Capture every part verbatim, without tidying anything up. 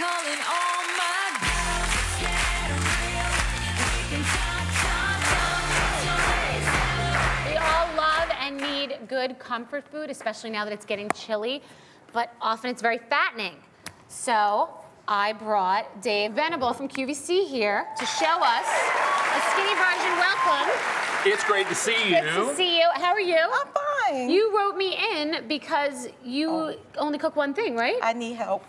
calling all my girls. Let's get real. We can talk, talk, talk. We all love and need good comfort food, especially now that it's getting chilly, but often it's very fattening. So I brought Dave Venable from Q V C here to show us a skinny version. Welcome. It's great to see you. Good to see you. How are you? I'm fine. You wrote me in because you oh. only cook one thing, right? I need help.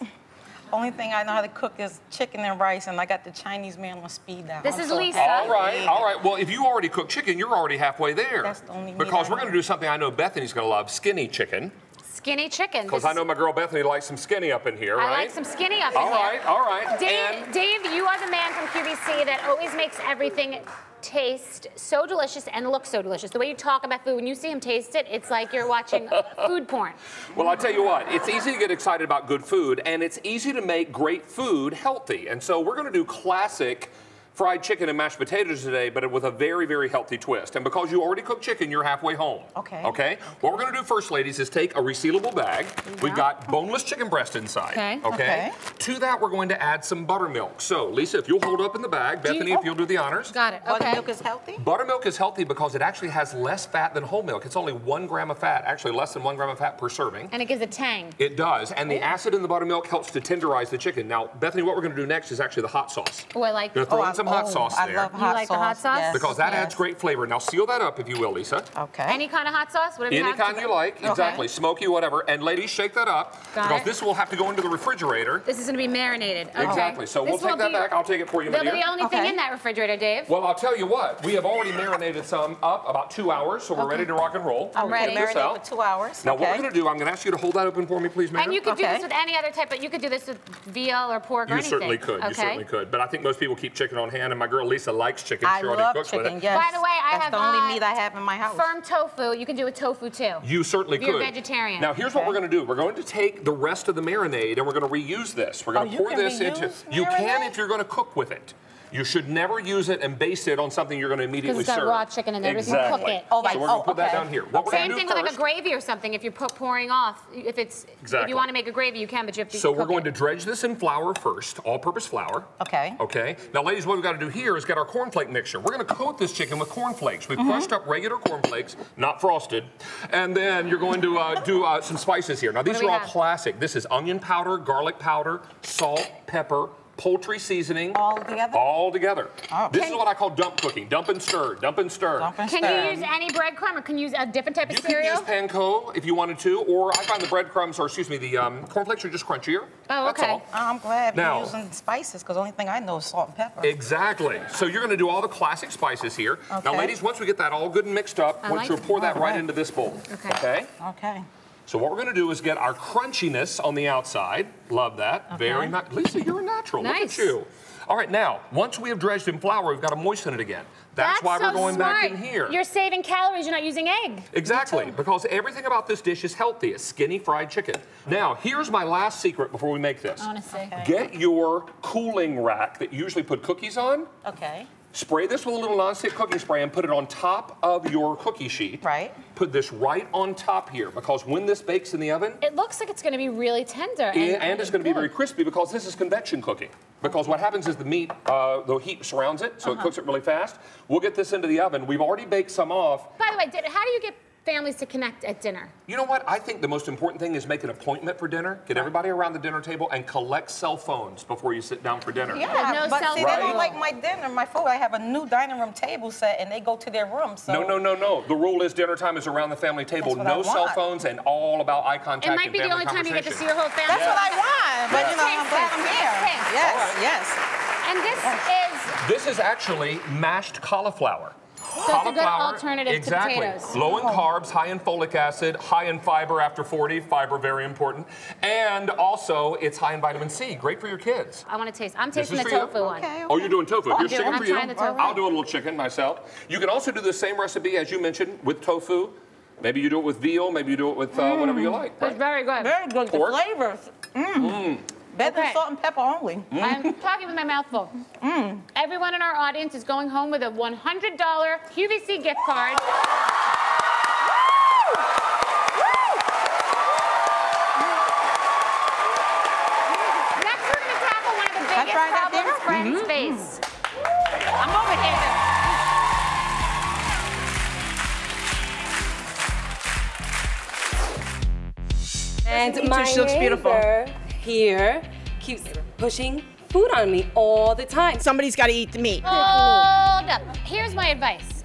Only thing I know how to cook is chicken and rice, and I got the Chinese man on speed dial. This I'm is so Lisa. All right, all right. Well, if you already cook chicken, you're already halfway there. That's the only Because we're going to do something I know Bethenny's going to love, skinny chicken. Skinny chicken. Because I know my girl Bethenny likes some skinny up in here, right? I like some skinny up in all here. All right, all right. Dave, and Dave, you are the man from Q V C that always makes everything taste so delicious and look so delicious. The way you talk about food, when you see him taste it, it's like you're watching food porn. Well, I'll tell you what, it's easy to get excited about good food, and it's easy to make great food healthy. And so we're going to do classic fried chicken and mashed potatoes today, but with a very, very healthy twist. And because you already cooked chicken, you're halfway home. Okay. Okay? What we're going to do first, ladies, is take a resealable bag. Yeah. We've got boneless chicken breast inside. Okay. okay. Okay. To that, we're going to add some buttermilk. So, Lisa, if you'll hold up in the bag. Bethenny, you, oh, if you'll do the honors. Got it. Okay. Buttermilk is healthy? Buttermilk is healthy because it actually has less fat than whole milk. It's only one gram of fat. Actually, less than one gram of fat per serving. And it gives a tang. It does. And the acid in the buttermilk helps to tenderize the chicken. Now, Bethenny, what we're going to do next is actually the hot sauce. Oh, I like that. Some hot oh, sauce I there. Love hot you like sauce. The hot sauce? Yes. Because that yes. adds great flavor. Now seal that up, if you will, Lisa. Okay. Any kind of hot sauce? Whatever you Any kind you like, okay. exactly. Smoky, whatever. And ladies, shake that up. Got because it. This will have to go into the refrigerator. This is going to be marinated. Okay. Exactly. So this we'll take that be, back. I'll take it for you, That'll be the only okay. thing in that refrigerator, Dave. Well, I'll tell you what. We have already marinated some up about two hours, so we're okay. ready to rock and roll. I'm ready. Marinate for two hours. Now, okay. what we're going to do, I'm going to ask you to hold that open for me, please, ma'am. And you could do this with any other type, but you could do this with veal or pork or anything. You certainly could. You certainly could. But I think most people keep chicken on hand, and my girl Lisa likes chicken. She I already love cooks chicken, with it. Yes. By the way, I That's have the only uh, meat I have in my house. Firm tofu. You can do with tofu too. You certainly if could. You're vegetarian. Now here's okay. what we're going to do. We're going to take the rest of the marinade, and we're going to reuse this. We're going to oh, pour this into. Marinade? You can if you're going to cook with it. You should never use it and base it on something you're going to immediately serve. Because it's got raw chicken in there. Exactly. You can cook it. Oh, so we're going to put oh, okay. that down here. What Same we're thing do with first, like a gravy or something. If you're pouring off, if it's exactly. if you want to make a gravy, you can, but you have to. So cook we're going it. to dredge this in flour first, all-purpose flour. Okay. Okay. Now, ladies, what we've got to do here is get our cornflake mixture. We're going to coat this chicken with cornflakes. We've mm-hmm. crushed up regular cornflakes, not frosted, and then you're going to uh, do uh, some spices here. Now, these are all have? classic. This is onion powder, garlic powder, salt, pepper. Poultry seasoning. All together? All together. Oh. This can is what I call dump cooking. Dump and stir. Dump and stir. Dump and can stir. You use any breadcrumb or can you use a different type you of cereal? You can use panko if you wanted to, or I find the breadcrumbs, or excuse me, the um, cornflakes are just crunchier. Oh, okay. That's all. I'm glad now, you're using spices because the only thing I know is salt and pepper. Exactly. So you're going to do all the classic spices here. Okay. Now, ladies, once we get that all good and mixed up, I once like you pour that right, right into this bowl. Okay. Okay. Okay. So what we're going to do is get our crunchiness on the outside. Love that. Okay. Very nice. Lisa, you're a natural. Nice. Look at you. All right, now, once we have dredged in flour, we've got to moisten it again. That's, That's why so we're going smart. back in here. You're saving calories. You're not using egg. Exactly, because everything about this dish is healthy. It's skinny fried chicken. Now, here's my last secret before we make this. Honestly. Okay. Get your cooling rack that you usually put cookies on. Okay. Spray this with a little nonstick cooking spray and put it on top of your cookie sheet. Right. Put this right on top here because when this bakes in the oven, it looks like it's going to be really tender. And, and, and it's going to be very crispy because this is convection cooking. Because what happens is the meat, uh, the heat surrounds it, so uh-huh. it cooks it really fast. We'll get this into the oven. We've already baked some off. By the way, did, how do you get families to connect at dinner? You know what? I think the most important thing is make an appointment for dinner, get everybody around the dinner table, and collect cell phones before you sit down for dinner. Yeah, no but cell see, right? they don't like my dinner, my food. I have a new dining room table set, and they go to their room, so... No, no, no, no. The rule is dinner time is around the family table. No cell phones and all about eye contact and family conversation. It might be the only time you get to see your whole family. That's yes. what I want, but yes. you know, I'm glad I'm here. Yes, right. yes. And this yes. is... This is actually mashed cauliflower. So it's a good alternative exactly. to potatoes. Low in carbs, high in folic acid, high in fiber after forty. Fiber, very important. And also, it's high in vitamin C. Great for your kids. I want to taste. I'm tasting the tofu you. one. Okay, okay. Oh, you're doing tofu. Oh, you're sticking for you. I'll do a little chicken myself. You can also do the same recipe, as you mentioned, with tofu. Maybe you do it with veal. Maybe you do it with uh, mm. whatever you like. Right? It's very good. Very good. Pork. The flavors. Mm. Mm. Better okay. than salt and pepper only. Mm. I'm talking with my mouth full. Mm. Everyone in our audience is going home with a one hundred dollar Q V C gift card. Next, we're going to tackle right up there? Friend mm-hmm. space. Mm-hmm. I'm over here. And my she looks beautiful. Here keeps pushing food on me all the time. Somebody's got to eat the meat. Hold up. Here's my advice.